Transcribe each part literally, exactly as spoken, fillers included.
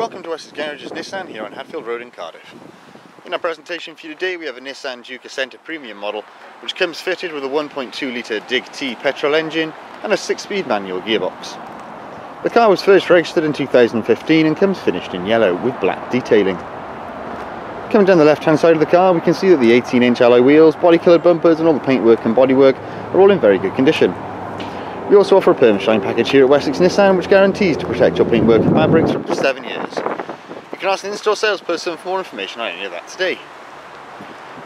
Welcome to Wessex Garages Nissan here on Hadfield Road in Cardiff. In our presentation for you today we have a Nissan Juke Acenta Premium model which comes fitted with a one point two litre D I G-T petrol engine and a six speed manual gearbox. The car was first registered in two thousand fifteen and comes finished in yellow with black detailing. Coming down the left hand side of the car we can see that the eighteen inch alloy wheels, body coloured bumpers and all the paintwork and bodywork are all in very good condition. We also offer a Permashine package here at Wessex Nissan which guarantees to protect your paintwork and fabrics for up to seven years. You can ask an in-store salesperson for more information on any of that today.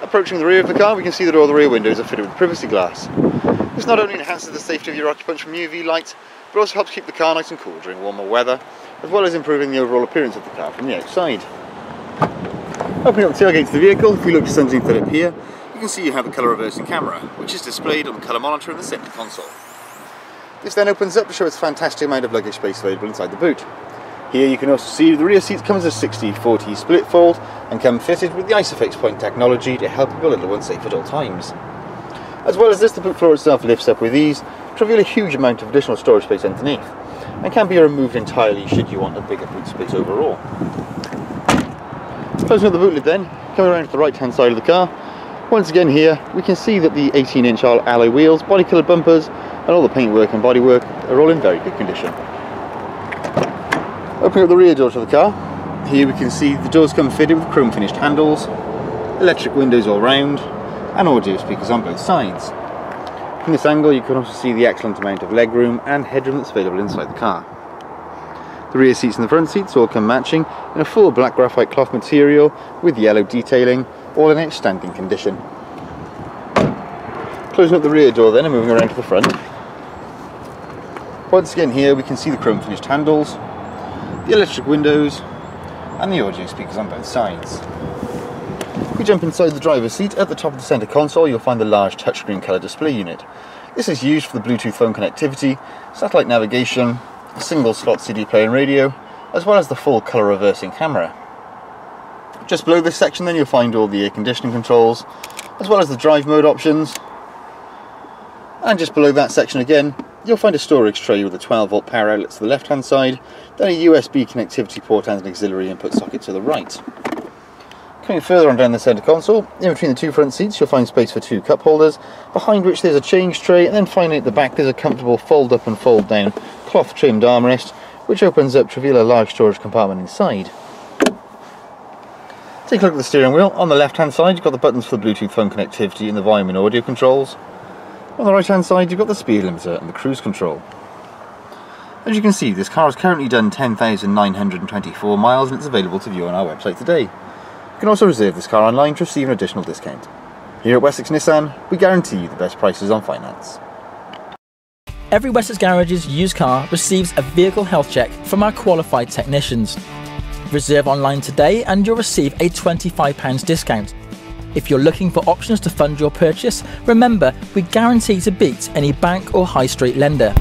Approaching the rear of the car we can see that all the rear windows are fitted with privacy glass. This not only enhances the safety of your occupants from U V light but also helps keep the car nice and cool during warmer weather, as well as improving the overall appearance of the car from the outside. Opening up the tailgate to the vehicle, if we look just underneath it up here, you can see you have a colour reversing camera which is displayed on the colour monitor in the centre console. This then opens up to show us a fantastic amount of luggage space available inside the boot. Here you can also see the rear seats come as a sixty forty split fold and come fitted with the Isofix point technology to help your little one safe at all times. As well as this, the boot floor itself lifts up with ease to reveal a huge amount of additional storage space underneath and can be removed entirely should you want a bigger boot space overall. Closing up the boot lid then, coming around to the right hand side of the car, once again here we can see that the eighteen inch alloy wheels, body coloured bumpers and all the paintwork and bodywork are all in very good condition. Opening up the rear door to the car, here we can see the doors come fitted with chrome finished handles, electric windows all round and audio speakers on both sides. From this angle you can also see the excellent amount of legroom and headroom that's available inside the car. The rear seats and the front seats all come matching in a full black graphite cloth material with yellow detailing, all in outstanding condition. Closing up the rear door then and moving around to the front. Once again here we can see the chrome finished handles, the electric windows and the audio speakers on both sides. If we jump inside the driver's seat, at the top of the centre console you'll find the large touchscreen colour display unit. This is used for the Bluetooth phone connectivity, satellite navigation, a single slot C D player and radio, as well as the full colour reversing camera. Just below this section then you'll find all the air conditioning controls, as well as the drive mode options, and just below that section again you'll find a storage tray with a twelve volt power outlet to the left hand side, then a U S B connectivity port and an auxiliary input socket to the right. Coming further on down the centre console, in between the two front seats you'll find space for two cup holders, behind which there's a change tray, and then finally at the back there's a comfortable fold up and fold down cloth trimmed armrest which opens up to reveal a large storage compartment inside. Take a look at the steering wheel. On the left hand side you've got the buttons for the Bluetooth phone connectivity and the volume and audio controls. On the right hand side you've got the speed limiter and the cruise control. As you can see, this car has currently done ten thousand nine hundred twenty-four miles and it's available to view on our website today. You can also reserve this car online to receive an additional discount. Here at Wessex Nissan we guarantee you the best prices on finance. Every Wessex Garages used car receives a vehicle health check from our qualified technicians. Reserve online today and you'll receive a twenty-five pounds discount. If you're looking for options to fund your purchase, remember we guarantee to beat any bank or high street lender.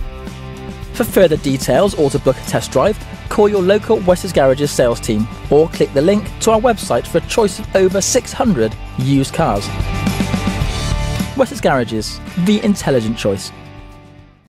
For further details or to book a test drive, call your local Wessex Garages sales team or click the link to our website for a choice of over six hundred used cars. Wessex Garages, the intelligent choice.